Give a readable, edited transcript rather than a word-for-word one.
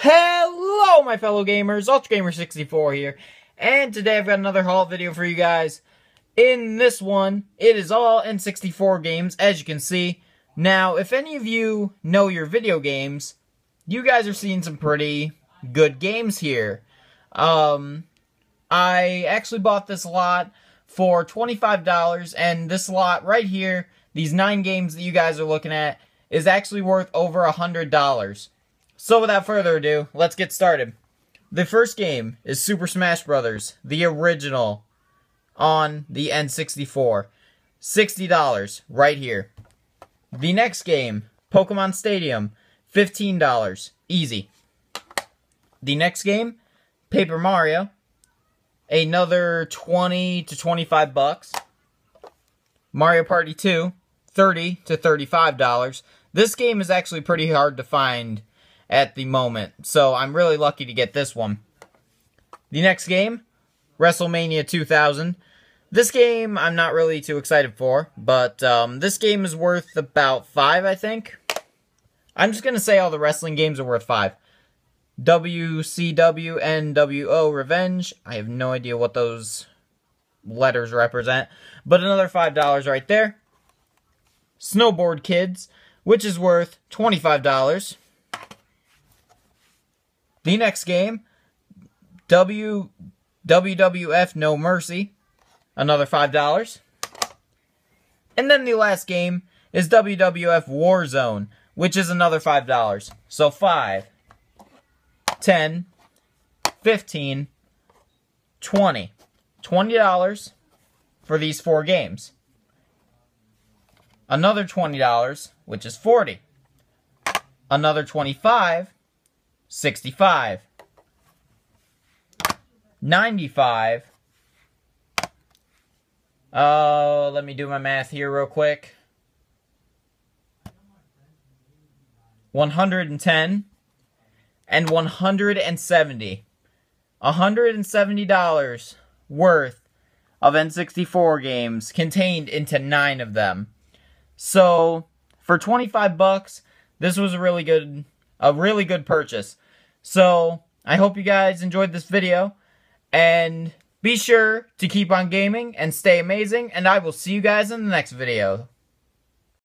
Hello my fellow gamers, UltraGamer64 here, and today I've got another haul video for you guys. In this one, it is all N64 games, as you can see. Now, if any of you know your video games, you guys are seeing some pretty good games here. I actually bought this lot for $25, and this lot right here, these 9 games that you guys are looking at, is actually worth over $100. So without further ado, let's get started. The first game is Super Smash Bros., the original, on the N64. $60, right here. The next game, Pokemon Stadium, $15, easy. The next game, Paper Mario, another 20 to 25 bucks. Mario Party 2, $30 to $35. This game is actually pretty hard to find at the moment, so I'm really lucky to get this one. The next game, WrestleMania 2000. This game I'm not really too excited for, but this game is worth about 5, I think. I'm just going to say all the wrestling games are worth 5. WCWNWO Revenge. I have no idea what those letters represent, but another $5 right there. Snowboard Kids, which is worth $25. The next game, WWF No Mercy, another $5. And then the last game is WWF Warzone, which is another $5. So 5, 10, 15, 20. $20 for these 4 games. Another $20, which is $40. Another $25, $65. $95. Let me do my math here real quick. $110 and $170. $170 worth of N64 games contained into 9 of them. So for 25 bucks, this was a really good purchase. So I hope you guys enjoyed this video, and be sure to keep on gaming and stay amazing, and I will see you guys in the next video.